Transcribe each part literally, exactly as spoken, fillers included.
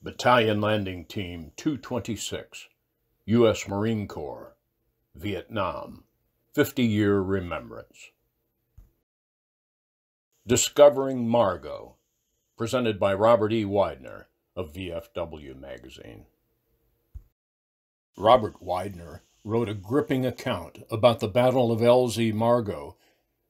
Battalion Landing Team two twenty-six, U S Marine Corps, Vietnam, fifty-year Remembrance. Discovering Margo, presented by Robert E. Widener of V F W Magazine. Robert Widener wrote a gripping account about the Battle of L Z Margo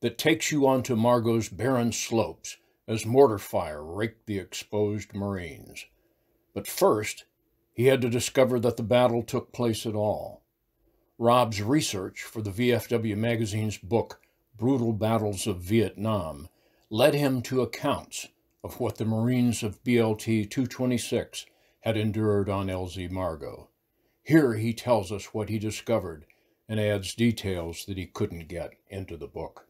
that takes you onto Margo's barren slopes as mortar fire raked the exposed Marines. But first, he had to discover that the battle took place at all. Rob's research for the V F W Magazine's book, Brutal Battles of Vietnam, led him to accounts of what the Marines of B L T two twenty-six had endured on L Z Margo. Here he tells us what he discovered and adds details that he couldn't get into the book.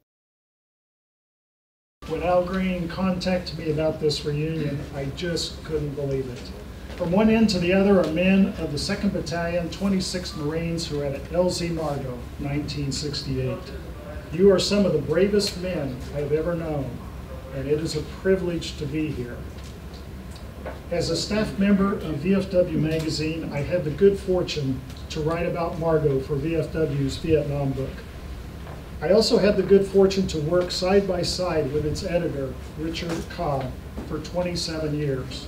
When Al Green contacted me about this reunion, I just couldn't believe it. From one end to the other are men of the second Battalion, twenty-six Marines who were at L Z Margo, nineteen sixty-eight. You are some of the bravest men I have ever known, and it is a privilege to be here. As a staff member of V F W Magazine, I had the good fortune to write about Margo for V F W's Vietnam book. I also had the good fortune to work side by side with its editor, Richard Cobb, for twenty-seven years.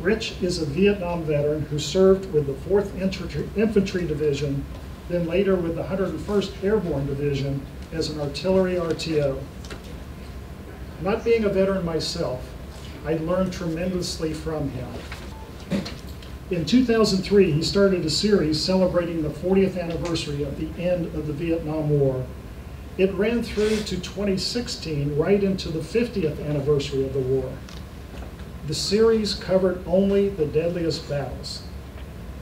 Rich is a Vietnam veteran who served with the fourth Infantry Division, then later with the one hundred first Airborne Division as an artillery R T O. Not being a veteran myself, I learned tremendously from him. In two thousand three, he started a series celebrating the fortieth anniversary of the end of the Vietnam War. It ran through to twenty sixteen, right into the fiftieth anniversary of the war. The series covered only the deadliest battles,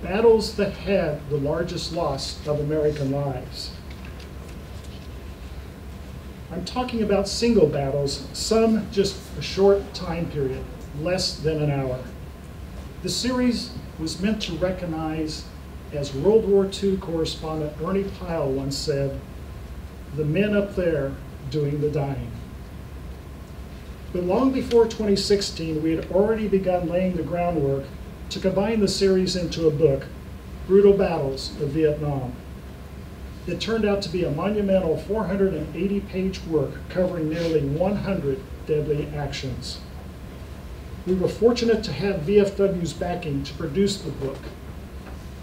battles that had the largest loss of American lives. I'm talking about single battles, some just a short time period, less than an hour. The series was meant to recognize, as World War Two correspondent Ernie Pyle once said, the men up there doing the dying. But long before twenty sixteen, we had already begun laying the groundwork to combine the series into a book, Brutal Battles of Vietnam. It turned out to be a monumental four hundred eighty page work covering nearly one hundred deadly actions. We were fortunate to have V F W's backing to produce the book.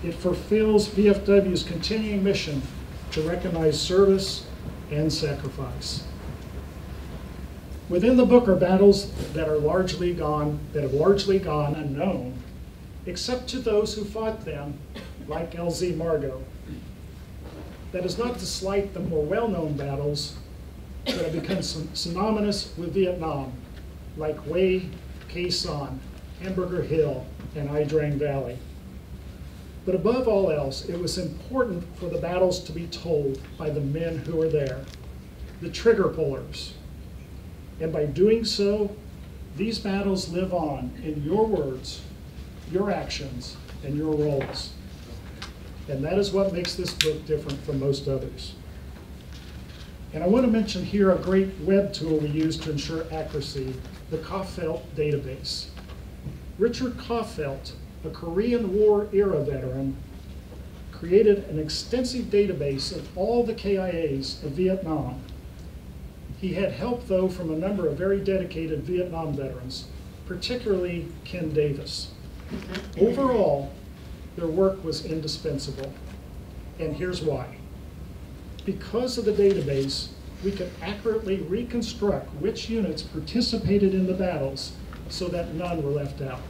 It fulfills V F W's continuing mission to recognize service and sacrifice. Within the book are battles that are largely gone, that have largely gone unknown, except to those who fought them, like L Z Margo. That is not to slight the more well-known battles that have become synonymous with Vietnam, like Hue, Khe Sanh, Hamburger Hill, and I Drang Valley. But above all else, it was important for the battles to be told by the men who were there, the trigger pullers. And by doing so, these battles live on in your words, your actions, and your roles. And that is what makes this book different from most others. And I want to mention here a great web tool we use to ensure accuracy, the Coffelt database. Richard Coffelt, a Korean War era veteran, created an extensive database of all the K I As of Vietnam. He had help, though, from a number of very dedicated Vietnam veterans, particularly Ken Davis. Overall, their work was indispensable, and here's why. Because of the database, we could accurately reconstruct which units participated in the battles so that none were left out.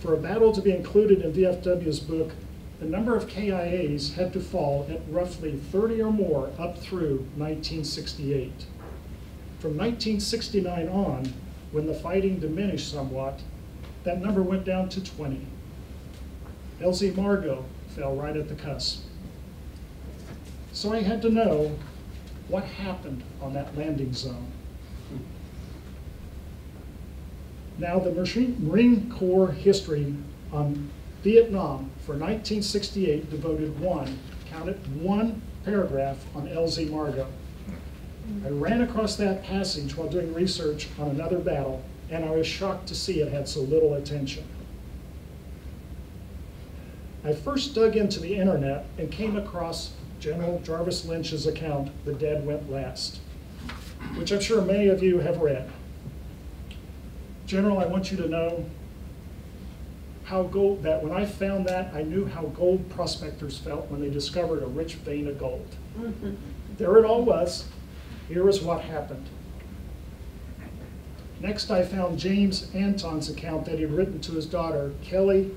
For a battle to be included in V F W's book, the number of K I As had to fall at roughly thirty or more up through nineteen sixty-eight. From nineteen sixty-nine on, when the fighting diminished somewhat, that number went down to twenty. L Z Margo fell right at the cusp. So I had to know what happened on that landing zone. Now, the Marine Corps history on Vietnam for nineteen sixty-eight devoted one, counted one paragraph on L Z Margo. I ran across that passage while doing research on another battle, and I was shocked to see it had so little attention. I first dug into the internet and came across General Jarvis Lynch's account, The Dead Went Last, which I'm sure many of you have read. General, I want you to know how gold, that when I found that, I knew how gold prospectors felt when they discovered a rich vein of gold. Mm-hmm. There it all was. Here is what happened. Next, I found James Anton's account that he'd written to his daughter, Kelly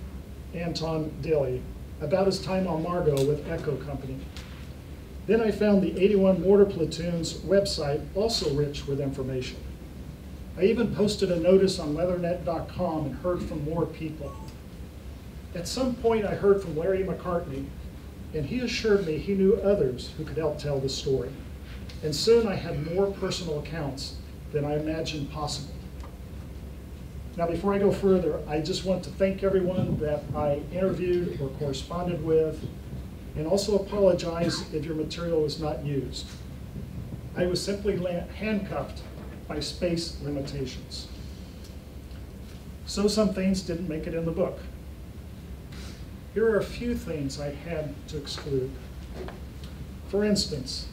Anton Dilley, about his time on Margo with Echo Company. Then I found the eighty-one Mortar Platoon's website, also rich with information. I even posted a notice on weathernet dot com and heard from more people. At some point, I heard from Larry McCartney, and he assured me he knew others who could help tell the story. And soon I had more personal accounts than I imagined possible. Now, before I go further, I just want to thank everyone that I interviewed or corresponded with, and also apologize if your material was not used. I was simply handcuffed by space limitations. So some things didn't make it in the book. Here are a few things I had to exclude. For instance,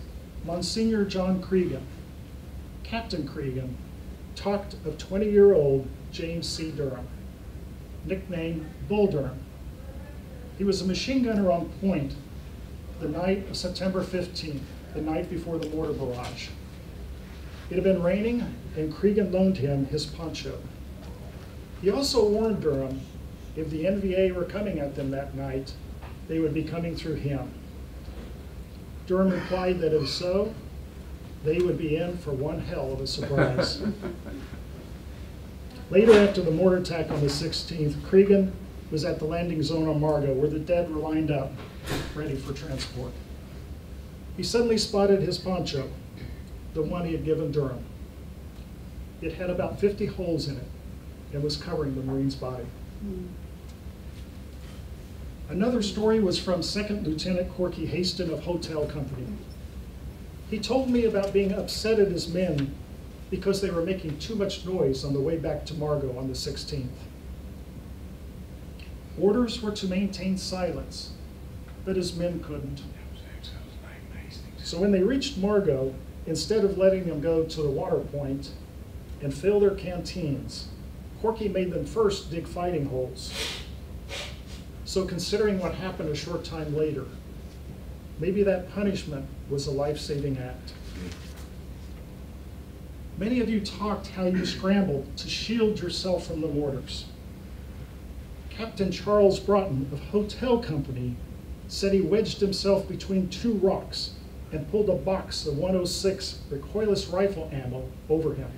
Monsignor John Cregan, Captain Cregan, talked of twenty-year-old James C. Durham, nicknamed Bull Durham. He was a machine gunner on point the night of September fifteenth, the night before the mortar barrage. It had been raining, and Cregan loaned him his poncho. He also warned Durham if the N V A were coming at them that night, they would be coming through him. Durham replied that if so, they would be in for one hell of a surprise. Later, after the mortar attack on the sixteenth, Cregan was at the landing zone on Margo, where the dead were lined up, ready for transport. He suddenly spotted his poncho, the one he had given Durham. It had about fifty holes in it and was covering the Marine's body. Mm. Another story was from Second Lieutenant Corky Haston of Hotel Company. He told me about being upset at his men because they were making too much noise on the way back to Margo on the sixteenth. Orders were to maintain silence, but his men couldn't. So when they reached Margo, instead of letting them go to the water point and fill their canteens, Corky made them first dig fighting holes. So considering what happened a short time later, maybe that punishment was a life-saving act. Many of you talked how you scrambled to shield yourself from the mortars. Captain Charles Broughton of Hotel Company said he wedged himself between two rocks and pulled a box of one oh six recoilless rifle ammo over him.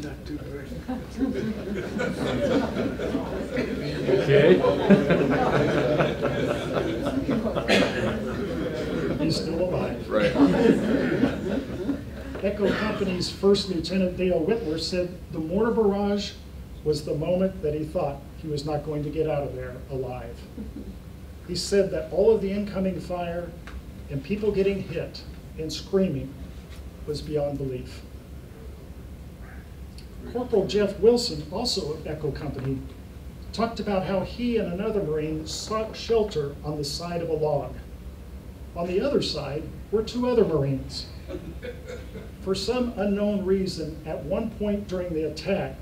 Not too good. Okay. He's still alive. Right. Echo Company's First Lieutenant Dale Whitler said the mortar barrage was the moment that he thought he was not going to get out of there alive. He said that all of the incoming fire and people getting hit and screaming was beyond belief. Corporal Jeff Wilson, also of Echo Company, talked about how he and another Marine sought shelter on the side of a log. On the other side were two other Marines. For some unknown reason, at one point during the attack,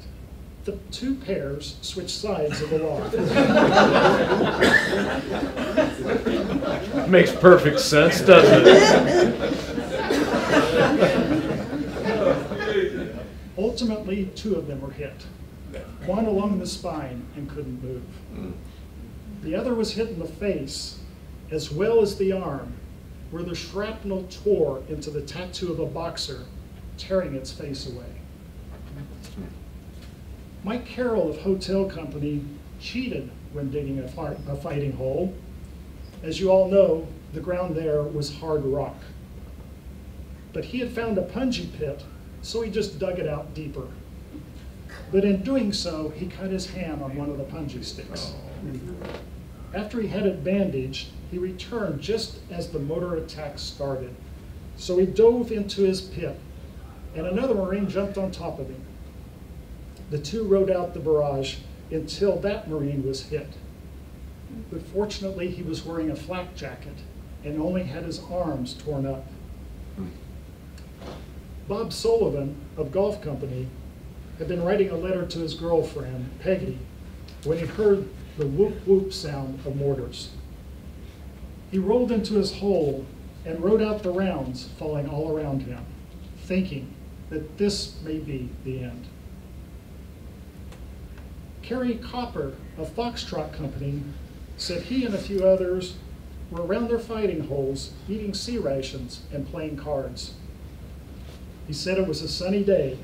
the two pairs switched sides of the log. Makes perfect sense, doesn't it? Ultimately, two of them were hit. One along the spine and couldn't move. The other was hit in the face, as well as the arm, where the shrapnel tore into the tattoo of a boxer, tearing its face away. Mike Carroll of Hotel Company cheated when digging a, fi a fighting hole. As you all know, the ground there was hard rock. But he had found a punji pit, so he just dug it out deeper. But in doing so, he cut his hand on one of the punji sticks. After he had it bandaged, he returned just as the mortar attack started. So he dove into his pit, and another Marine jumped on top of him. The two rode out the barrage until that Marine was hit. but fortunately he was wearing a flak jacket and only had his arms torn up. Bob Sullivan of Golf Company had been writing a letter to his girlfriend, Peggy, when he heard the whoop-whoop sound of mortars. He rolled into his hole and rode out the rounds falling all around him, thinking that this may be the end. Carrie Copper of Foxtrot Company said he and a few others were around their fighting holes, eating sea rations and playing cards. He said it was a sunny day,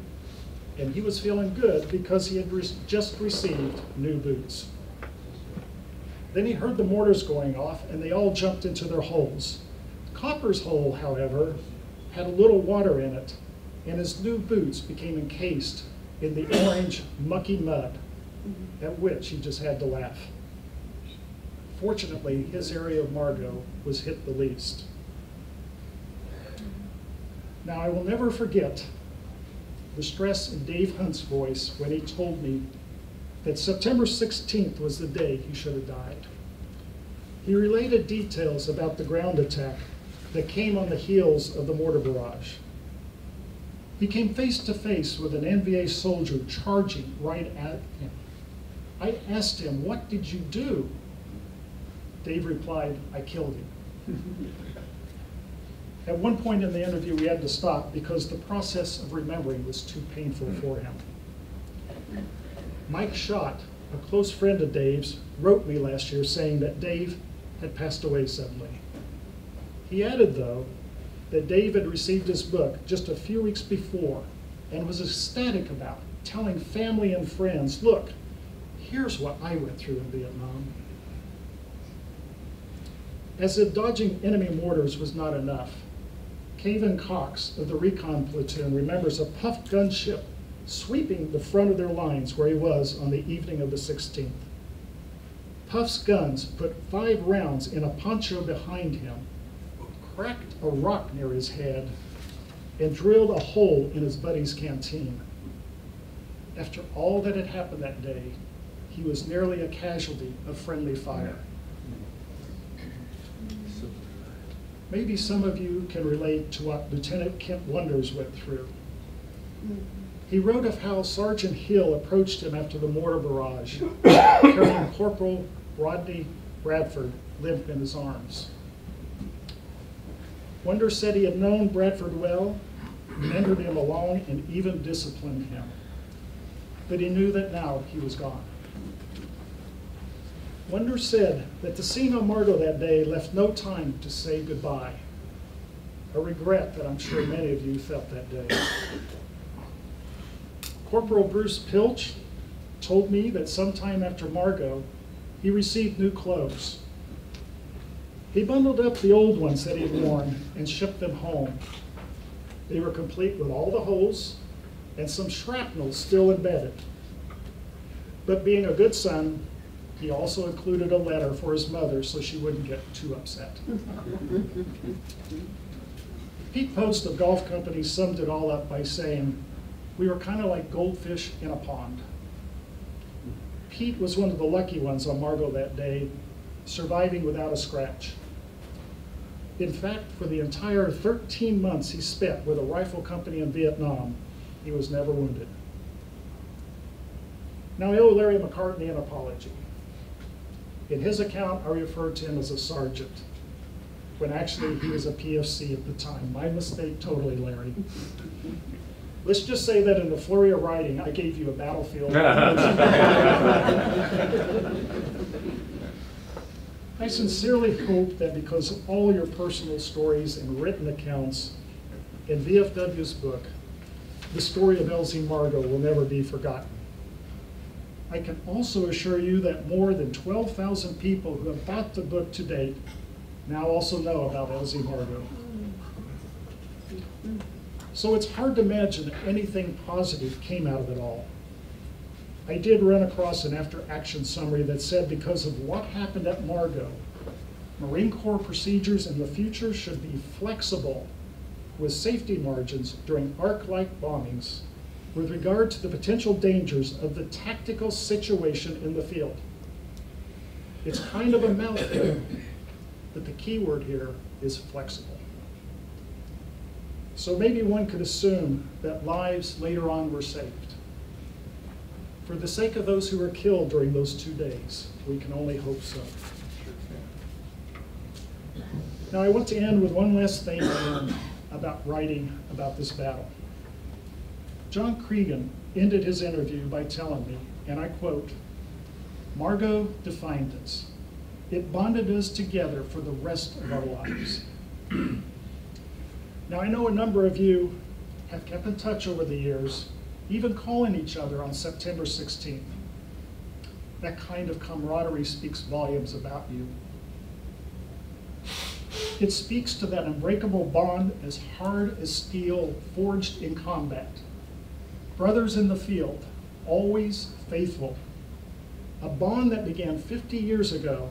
and he was feeling good because he had re- just received new boots. Then he heard the mortars going off, and they all jumped into their holes. Copper's hole, however, had a little water in it, and his new boots became encased in the orange, mucky mud, at which he just had to laugh. Fortunately, his area of Margo was hit the least. Now, I will never forget the stress in Dave Hunt's voice when he told me that September sixteenth was the day he should have died. He related details about the ground attack that came on the heels of the mortar barrage. He came face to face with an N V A soldier charging right at him. I asked him, "What did you do?" Dave replied, "I killed him." At one point in the interview, we had to stop because the process of remembering was too painful for him. Mike Schott, a close friend of Dave's, wrote me last year saying that Dave had passed away suddenly. He added, though, that Dave had received his book just a few weeks before and was ecstatic about it, telling family and friends, "Look, here's what I went through in Vietnam." As if dodging enemy mortars was not enough, Caven Cox of the recon platoon remembers a Puff gunship sweeping the front of their lines where he was on the evening of the sixteenth. Puff's guns put five rounds in a poncho behind him, cracked a rock near his head, and drilled a hole in his buddy's canteen. After all that had happened that day, he was nearly a casualty of friendly fire. Maybe some of you can relate to what Lieutenant Kent Wonders went through. He wrote of how Sergeant Hill approached him after the mortar barrage, carrying Corporal Rodney Bradford limp in his arms. Wonders said he had known Bradford well, mentored him along, and even disciplined him. But he knew that now he was gone. Wonders said that the scene on Margo that day left no time to say goodbye, a regret that I'm sure many of you felt that day. Corporal Bruce Pilch told me that sometime after Margo, he received new clothes. He bundled up the old ones that he had worn and shipped them home. They were complete with all the holes and some shrapnel still embedded. But being a good son, he also included a letter for his mother so she wouldn't get too upset. Pete Post of Golf Company summed it all up by saying, "We were kind of like goldfish in a pond." Pete was one of the lucky ones on Margo that day, surviving without a scratch. In fact, for the entire thirteen months he spent with a rifle company in Vietnam, he was never wounded. Now, I owe Larry McCartney an apology. In his account, I referred to him as a sergeant, when actually he was a P F C at the time. My mistake totally, Larry. Let's just say that in the flurry of writing, I gave you a battlefield. I sincerely hope that because of all your personal stories and written accounts in V F W's book, the story of L Z Margo will never be forgotten. I can also assure you that more than twelve thousand people who have bought the book to date now also know about L Z Margo. So it's hard to imagine that anything positive came out of it all. I did run across an after-action summary that said, because of what happened at Margo, Marine Corps procedures in the future should be flexible with safety margins during arc-light bombings with regard to the potential dangers of the tactical situation in the field. It's kind of a mountain, but the key word here is flexible. So maybe one could assume that lives later on were saved. For the sake of those who were killed during those two days, we can only hope so. Now I want to end with one last thing about writing about this battle. John Cregan ended his interview by telling me, and I quote, "Margo defined us. It bonded us together for the rest of our lives." Now I know a number of you have kept in touch over the years, even calling each other on September sixteenth. That kind of camaraderie speaks volumes about you. It speaks to that unbreakable bond as hard as steel forged in combat. Brothers in the field, always faithful. A bond that began fifty years ago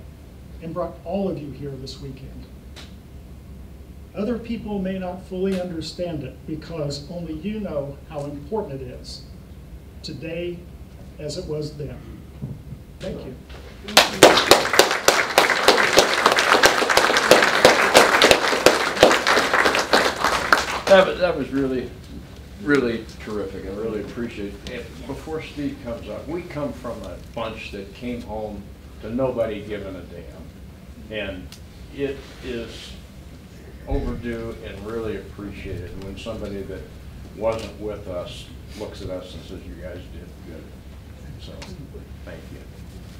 and brought all of you here this weekend. Other people may not fully understand it because only you know how important it is, today as it was then. Thank you. That, that was really, really terrific. I really appreciate it. Before Steve comes up, we come from a bunch that came home to nobody giving a damn. And it is overdue and really appreciated when somebody that wasn't with us looks at us and says, "You guys did good." So, thank you.